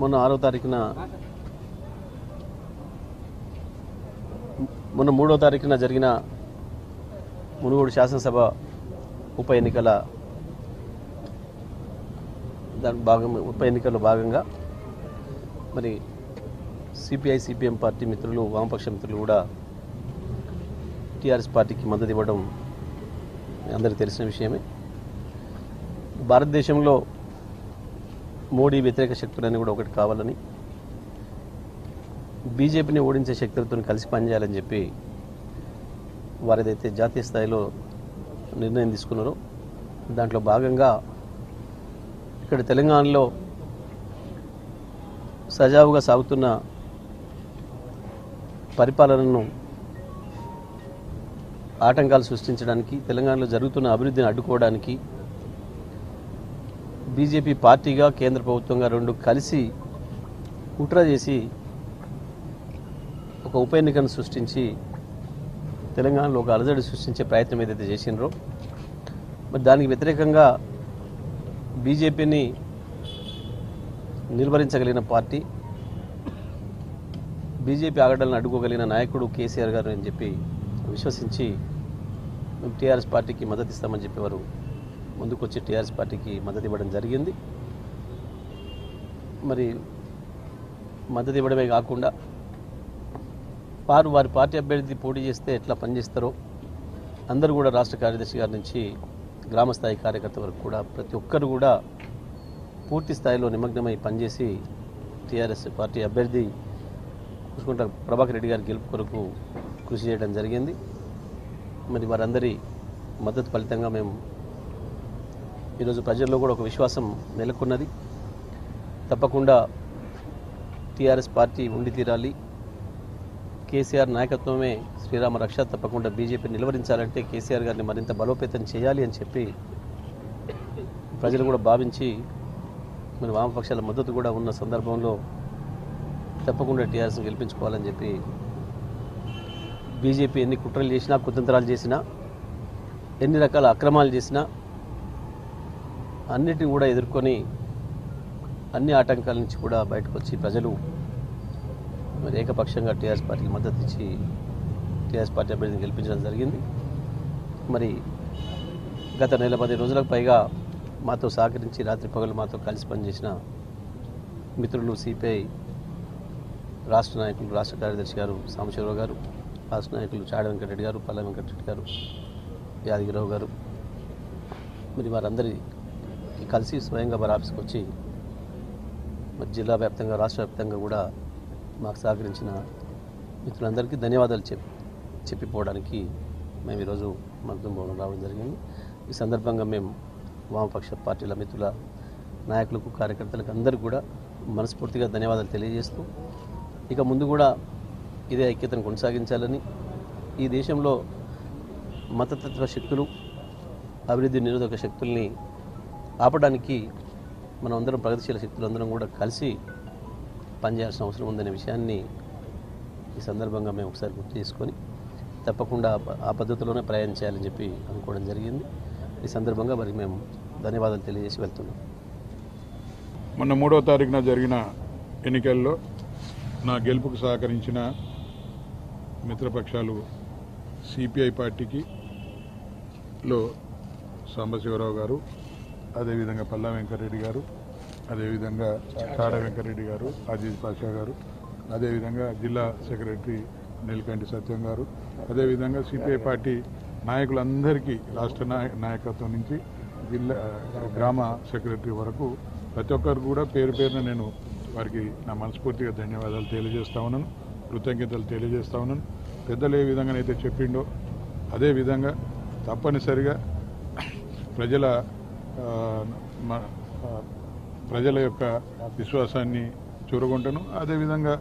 మొన్న 3వ తారీఖున జరిగిన మునుగోడు శాసనసభ ఉప ఎన్నికల భాగంగా మరి సిపిఐ సిపిఎం పార్టీ మిత్రులు వామపక్ష మిత్రులు కూడా టీఆర్ఎస్ పార్టీకి మద్దతు ఇవ్వడం అందరికీ తెలిసిన విషయమే। భారతదేశంలో మోడీ వ్యతిరేక శక్తులని కూడా ఒకటి కావాలని బీజేపీని ఓడించే శక్తులతో కలిసి పనిచేయాలని చెప్పి వారిదైతే జాతీయ స్థాయిలో నిర్ణయం తీసుకున్నారు। దాంట్లో భాగంగా ఇక్కడ తెలంగాణలో సజావుగా సాగుతున్న పరిపాలనను ఆటంకాలు సృష్టించడానికి తెలంగాణలో జరుగుతున్న అభివృద్ధిని అడ్డుకోవడానికి బీజేపీ పార్టీగా కేంద్ర ప్రభుత్వంగా రెండు కలిసి కుట్ర చేసి ఒక ఉప ఎన్నికను సృష్టించి తెలంగాణలో ఒక అలజడి సృష్టించే ప్రయత్నం ఏదైతే చేసినారో మరి దానికి వ్యతిరేకంగా బీజేపీని నిర్వహించగలిగిన పార్టీ బీజేపీ ఆగడాలను అడ్డుకోగలిగిన నాయకుడు కేసీఆర్ గారు అని చెప్పి విశ్వసించి మేము టీఆర్ఎస్ పార్టీకి మద్దతు ఇస్తామని చెప్పేవారు ముందుకు వచ్చి టీఆర్ఎస్ పార్టీకి మద్దతు ఇవ్వడం జరిగింది। మరి మద్దతు ఇవ్వడమే కాకుండా వారు వారి పార్టీ అభ్యర్థి పోటీ చేస్తే ఎట్లా పనిచేస్తారో అందరూ కూడా రాష్ట్ర కార్యదర్శి గారి నుంచి గ్రామస్థాయి కార్యకర్త వరకు కూడా ప్రతి ఒక్కరు కూడా పూర్తి స్థాయిలో నిమగ్నమై పనిచేసి టీఆర్ఎస్ పార్టీ అభ్యర్థి చూసుకుంటా ప్రభాకర్ రెడ్డి గారి గెలుపు కొరకు కృషి చేయడం జరిగింది। మరి వారందరి మద్దతు ఫలితంగా మేము ఈరోజు ప్రజల్లో కూడా ఒక విశ్వాసం నెలకొన్నది। తప్పకుండా టీఆర్ఎస్ పార్టీ ఉండి తీరాలి, కేసీఆర్ నాయకత్వమే శ్రీరామ రక్ష, తప్పకుండా బీజేపీ నిలువరించాలంటే కేసీఆర్ గారిని మరింత బలోపేతం చేయాలి అని చెప్పి ప్రజలు కూడా భావించి మరి వామపక్షాల మద్దతు కూడా ఉన్న సందర్భంలో తప్పకుండా టీఆర్ఎస్ని గెలిపించుకోవాలని చెప్పి బీజేపీ ఎన్ని కుట్రలు చేసినా కుతంత్రాలు చేసినా ఎన్ని రకాల అక్రమాలు చేసినా అన్నిటిని కూడా ఎదుర్కొని అన్ని ఆటంకాల నుంచి కూడా బయటకు వచ్చి ప్రజలు మరి ఏకపక్షంగా టీఆర్ఎస్ పార్టీకి మద్దతు ఇచ్చి టీఆర్ఎస్ పార్టీ అభ్యర్థిని గెలిపించడం జరిగింది। మరి గత 10 రోజులకు పైగా మాతో సహకరించి రాత్రి పగలు మాతో కలిసి పనిచేసిన మిత్రులు సిపిఐ రాష్ట్ర నాయకులు రాష్ట్ర కార్యదర్శి గారు సాంబశివరావు గారు, రాష్ట్ర నాయకులు చాడ వెంకట రెడ్డి గారు, పల్లా వెంకట రెడ్డి గారు, యాదగిరిరావు గారు, మరి వారందరి కలిసి స్వయంగా వారి ఆఫీస్కి వచ్చి మరి జిల్లా వ్యాప్తంగా రాష్ట్ర వ్యాప్తంగా కూడా మాకు సహకరించిన మిత్రులందరికీ ధన్యవాదాలు చెప్పిపోవడానికి మేము ఈరోజు మద్దతు భవనం రావడం జరిగింది। ఈ సందర్భంగా మేము వామపక్ష పార్టీల మిత్రుల నాయకులకు కార్యకర్తలకు అందరూ కూడా మనస్ఫూర్తిగా ధన్యవాదాలు తెలియజేస్తూ ఇక ముందు కూడా ఇదే ఐక్యతను కొనసాగించాలని ఈ దేశంలో మతతత్వ శక్తులు అభివృద్ధి నిరోధక శక్తుల్ని ఆపడానికి మనం అందరం ప్రగతిశీల శక్తులందరం కూడా కలిసి పనిచేయాల్సిన అవసరం ఉందనే విషయాన్ని ఈ సందర్భంగా మేము ఒకసారి గుర్తు చేసుకొని తప్పకుండా ఆ పద్ధతిలోనే ప్రయాణం చేయాలని చెప్పి అనుకోవడం జరిగింది। ఈ సందర్భంగా మరి మేము ధన్యవాదాలు తెలియజేసి వెళ్తున్నాం। మొన్న 3వ తారీఖున జరిగిన ఎన్నికల్లో నా గెలుపుకు సహకరించిన మిత్రపక్షాలు సిపిఐ పార్టీకిలో సాంబశివరావు గారు, అదేవిధంగా పల్లా వెంకటరెడ్డి గారు, అదేవిధంగా చాడ వెంకటరెడ్డి గారు, అజీజ్ పాషా గారు, అదేవిధంగా జిల్లా సెక్రటరీ నెల్లకంటి సత్యం గారు, అదేవిధంగా సిపిఐ పార్టీ నాయకులందరికీ రాష్ట్ర నాయకత్వం నుంచి జిల్లా గ్రామ సెక్రటరీ వరకు ప్రతి ఒక్కరు కూడా పేరు పేరున నేను వారికి నా మనస్ఫూర్తిగా ధన్యవాదాలు తెలియజేస్తా ఉన్నాను, కృతజ్ఞతలు తెలియజేస్తా ఉన్నాను। పెద్దలు ఏ విధంగానైతే చెప్పిండో అదేవిధంగా తప్పనిసరిగా ప్రజల యొక్క విశ్వాసాన్ని చూరగొంటాను। అదేవిధంగా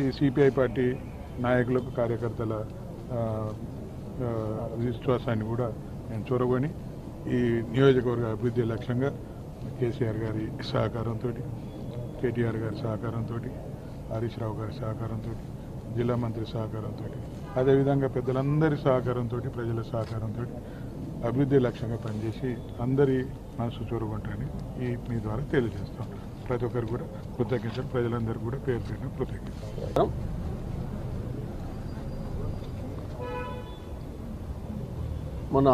ఈ సిపిఐ పార్టీ నాయకులకు కార్యకర్తల విశ్వాసాన్ని కూడా నేను చూరగొని ఈ నియోజకవర్గ అభివృద్ధి లక్ష్యంగా కేసీఆర్ గారి సహకారంతో, కేటీఆర్ గారి సహకారంతో, హరీష్ రావు గారి సహకారంతో, జిల్లా మంత్రి సహకారంతో, అదేవిధంగా పెద్దలందరి సహకారంతో, ప్రజల సహకారంతో అభివృద్ధి లక్ష్యంగా పనిచేసి అందరి మనసు చూరగొంటారని ఈ మీ ద్వారా తెలియజేస్తాం। ప్రతి ఒక్కరు కూడా ప్రత్యేకించి ప్రజలందరూ కూడా పేరు పేరున ప్రత్యేకిస్తాం. మొన్న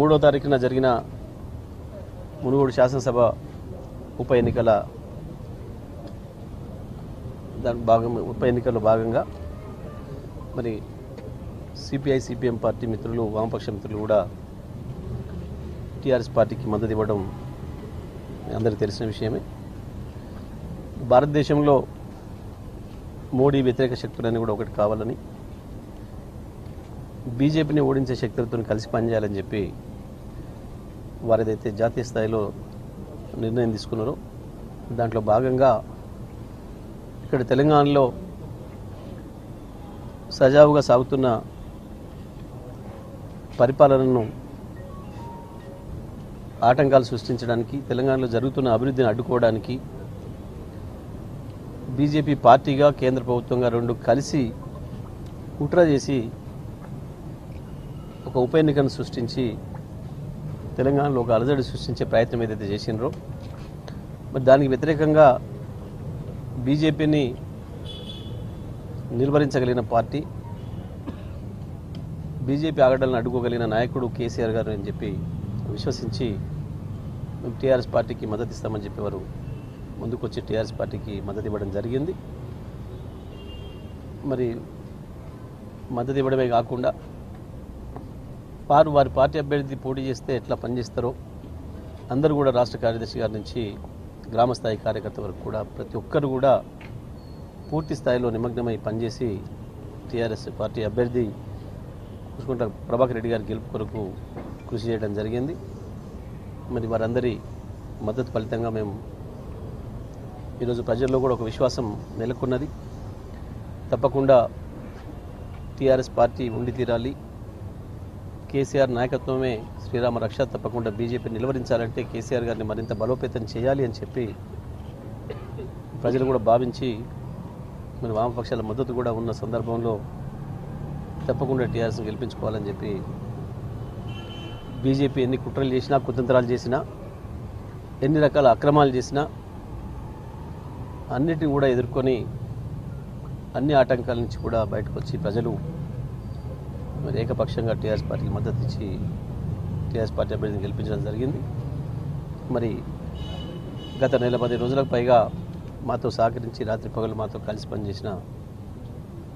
మూడో తారీఖున జరిగిన మునుగోడు శాసనసభ ఉప ఎన్నికల ఉప ఎన్నికల్లో భాగంగా మరి సిపిఐ సిపిఎం పార్టీ మిత్రులు వామపక్ష మిత్రులు కూడా టీఆర్ఎస్ పార్టీకి మద్దతు ఇవ్వడం అందరికీ తెలిసిన విషయమే. భారతదేశంలో మోడీ వ్యతిరేక శక్తులన్నీ కూడా ఒకటి కావాలని బీజేపీని ఓడించే శక్తులతో కలిసి పనిచేయాలని చెప్పి వారేదైతే జాతీయ స్థాయిలో నిర్ణయం తీసుకున్నారో దాంట్లో భాగంగా ఇక్కడ తెలంగాణలో సజావుగా సాగుతున్న పరిపాలనను ఆటంకాలు సృష్టించడానికి, తెలంగాణలో జరుగుతున్న అభివృద్ధిని అడ్డుకోవడానికి బీజేపీ పార్టీగా కేంద్ర ప్రభుత్వంగా రెండు కలిసి కుట్ర చేసి ఒక ఉప ఎన్నికను సృష్టించి తెలంగాణలో ఒక అలజడి సృష్టించే ప్రయత్నం ఏదైతే చేసినారో మరి దానికి వ్యతిరేకంగా బీజేపీని నిర్వహించగలిగిన పార్టీ, బీజేపీ ఆగడాలను అడ్డుకోగలిగిన నాయకుడు కేసీఆర్ గారు అని చెప్పి విశ్వసించి మేము టీఆర్ఎస్ పార్టీకి మద్దతు ఇస్తామని చెప్పేవారు ముందుకొచ్చి టీఆర్ఎస్ పార్టీకి మద్దతు ఇవ్వడం జరిగింది. మరి మద్దతు ఇవ్వడమే కాకుండా వారు వారి పార్టీ అభ్యర్థి పోటీ చేస్తే ఎట్లా పనిచేస్తారో అందరూ కూడా రాష్ట్ర కార్యదర్శి గారి నుంచి గ్రామస్థాయి కార్యకర్త వరకు కూడా ప్రతి ఒక్కరు కూడా పూర్తి స్థాయిలో నిమగ్నమై పనిచేసి టీఆర్ఎస్ పార్టీ అభ్యర్థి చూసుకుంటా ప్రభాకర్ రెడ్డి గారి గెలుపు కొరకు కృషి చేయడం జరిగింది. మరి వారందరి మద్దతు ఫలితంగా మేము ఈరోజు ప్రజల్లో కూడా ఒక విశ్వాసం నెలకొన్నది. తప్పకుండా టీఆర్ఎస్ పార్టీ ఉండి తీరాలి, కేసీఆర్ నాయకత్వమే శ్రీరామ రక్ష, తప్పకుండా బీజేపీ నిలువరించాలంటే కేసీఆర్ గారిని మరింత బలోపేతం చేయాలి అని చెప్పి ప్రజలు కూడా భావించి మరి వామపక్షాల మద్దతు కూడా ఉన్న సందర్భంలో తప్పకుండా టీఆర్ఎస్ని గెలిపించుకోవాలని చెప్పి బీజేపీ ఎన్ని కుట్రలు చేసినా, కుతంత్రాలు చేసినా, ఎన్ని రకాల అక్రమాలు చేసినా అన్నిటిని కూడా ఎదుర్కొని అన్ని ఆటంకాల నుంచి కూడా బయటకు వచ్చి ప్రజలు మరి ఏకపక్షంగా టీఆర్ఎస్ పార్టీకి మద్దతు ఇచ్చి టీఆర్ఎస్ పార్టీ అభ్యర్థిని గెలిపించడం జరిగింది. మరి గత 10 రోజులకు పైగా మాతో సహకరించి రాత్రి పగలు మాతో కలిసి పనిచేసిన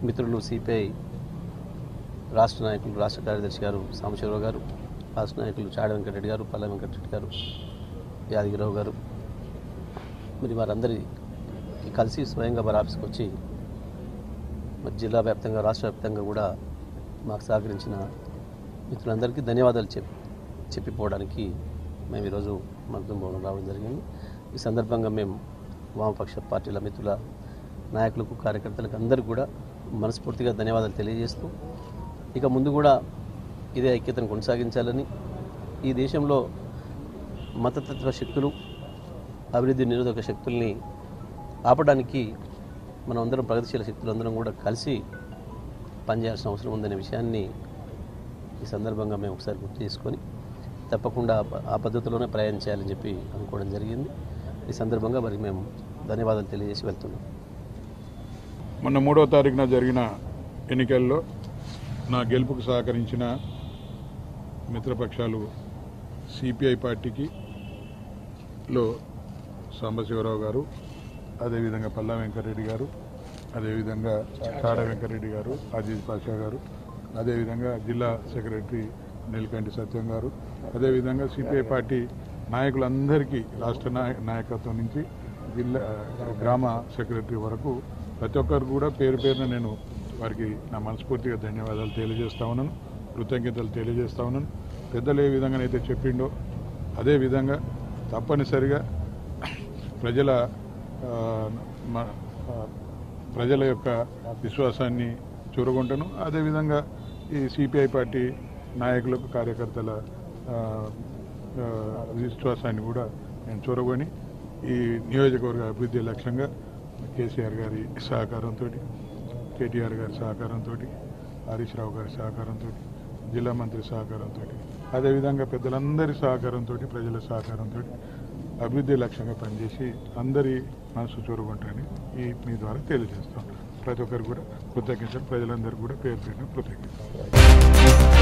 మిత్రులు సిపిఐ రాష్ట్ర నాయకులు, రాష్ట్ర కార్యదర్శి గారు సాంబశివరావు గారు, రాష్ట్ర నాయకులు చాడ వెంకటరెడ్డి గారు, పల్లా వెంకట రెడ్డి గారు, యాదగిరిరావు గారు, మరి వారందరికీ కలిసి స్వయంగా వారి ఆఫీస్కి వచ్చి మరి జిల్లా వ్యాప్తంగా రాష్ట్ర వ్యాప్తంగా కూడా మాకు సహకరించిన మిత్రులందరికీ ధన్యవాదాలు చెప్పిపోవడానికి మేము ఈరోజు మద్దతు రావడం జరిగింది. ఈ సందర్భంగా మేము వామపక్ష పార్టీల మిత్రుల నాయకులకు కార్యకర్తలకు అందరూ కూడా మనస్ఫూర్తిగా ధన్యవాదాలు తెలియజేస్తూ ఇక ముందు కూడా ఇదే ఐక్యతను కొనసాగించాలని, ఈ దేశంలో మతతత్వ శక్తులు అభివృద్ధి నిరోధక శక్తుల్ని ఆపడానికి మనం అందరం ప్రగతిశీల శక్తులందరం కూడా కలిసి పనిచేయాల్సిన అవసరం ఉందనే విషయాన్ని ఈ సందర్భంగా మేము ఒకసారి గుర్తు చేసుకొని తప్పకుండా ఆ పద్ధతిలోనే ప్రయాణం చేయాలని చెప్పి అనుకోవడం జరిగింది. ఈ సందర్భంగా వారికి మేము ధన్యవాదాలు తెలియజేసి వెళ్తున్నాం. మొన్న 3వ తారీఖున జరిగిన ఎన్నికల్లో నా గెలుపుకు సహకరించిన మిత్రపక్షాలు సిపిఐ పార్టీకిలో సాంబశివరావు గారు, అదేవిధంగా పల్లా వెంకటరెడ్డి గారు, అదేవిధంగా చాడ వెంకటరెడ్డి గారు, అజీజ్ పాషా గారు, అదేవిధంగా జిల్లా సెక్రటరీ నెల్లకంటి సత్యం గారు, అదేవిధంగా సిపిఐ పార్టీ నాయకులందరికీ రాష్ట్ర నాయకత్వం నుంచి జిల్లా గ్రామ సెక్రటరీ వరకు ప్రతి ఒక్కరు కూడా పేరు పేరున నేను వారికి నా మనస్ఫూర్తిగా ధన్యవాదాలు తెలియజేస్తా ఉన్నాను, కృతజ్ఞతలు తెలియజేస్తా ఉన్నాను. పెద్దలు ఏ విధంగానైతే చెప్పిండో అదేవిధంగా తప్పనిసరిగా ప్రజల యొక్క విశ్వాసాన్ని చూరగొంటాను. అదేవిధంగా ఈ సిపిఐ పార్టీ నాయకులకు కార్యకర్తల విశ్వాసాన్ని కూడా నేను చూరగొని ఈ నియోజకవర్గ అభివృద్ధి లక్ష్యంగా కేసీఆర్ గారి సహకారంతో, కేటీఆర్ గారి సహకారంతో, హరీష్ రావు గారి సహకారంతో, జిల్లా మంత్రి సహకారంతో అదే విధంగా పెద్దలందరి సహకారంతో ప్రజల సహకారంతో అభివృద్ధి లక్ష్యంగా పనిచేసి అందరి మనసు చూరగొంటారని ఈ మీ ద్వారా తెలియజేస్తాం। ప్రతి ఒక్కరు కూడా కృతజ్ఞతలు, ప్రజలందరూ కూడా పేరు పేరున కృతజ్ఞతలు।